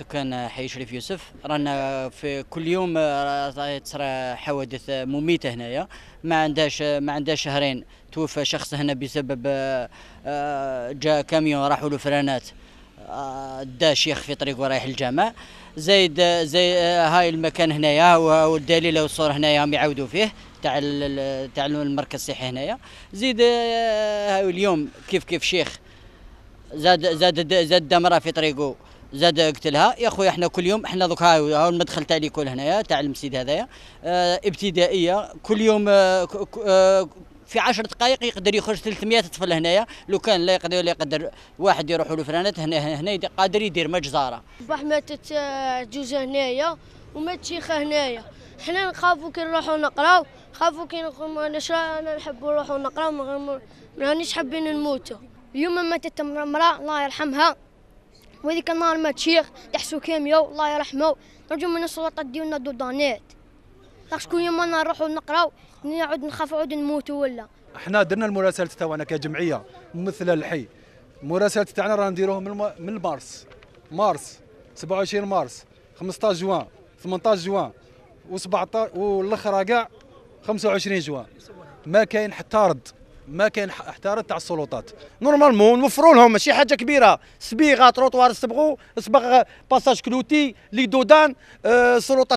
سكان حي شريف يوسف، رانا في كل يوم تصرى حوادث مميته هنايا. ما عندهاش شهرين توفى شخص هنا بسبب جاء كاميون راحوا له فرانات دا شيخ في طريقه رايح الجامع. زي هاي المكان هنايا والدليل والصور هنايا هم يعاودوا فيه تاع المركز الصحي هنايا. زيد اليوم كيف شيخ زاد مرأة في طريقه زاد قتلها. يا خويا احنا كل يوم، احنا دوك هاو المدخل تاع ليكول هنايا تاع المسجد هذايا ابتدائيه. كل يوم في 10 دقائق يقدر يخرج 300 طفل هنايا. لو كان لا يقدر واحد يروح له فرانات هنا قادر يدير مجزره. صباح ماتت جوجه هنايا ومات شيخه هنايا. حنا نخافوا كي نروحوا نقراو، خافوا كي انا نحب نروحوا نقراو، ما رانيش حابين نموتوا. يوم ماتت امراه الله يرحمها، وهذيك النهار مات شيخ تحسو كاميو الله يرحمه. نرجو من السلطه ديالنا دونات خاص كل يوم انا نروحوا نقراو، نعود نخاف عود نموتوا. ولا احنا درنا المراسلات تاعنا كجمعيه ممثله للحي. المراسلات تاعنا راه نديروهم من مارس 27 مارس 15 جوان 18 جوان و17 والاخره كاع 25 جوان. ما كاين حتى رد، ما كاين حتى رد تاع السلطات. نورمالمون نوفروا لهم ماشي حاجه كبيره، صبيغه، تروطوار، صبغو، صبغ، باساج كلوتي، لي دودان، سلطات.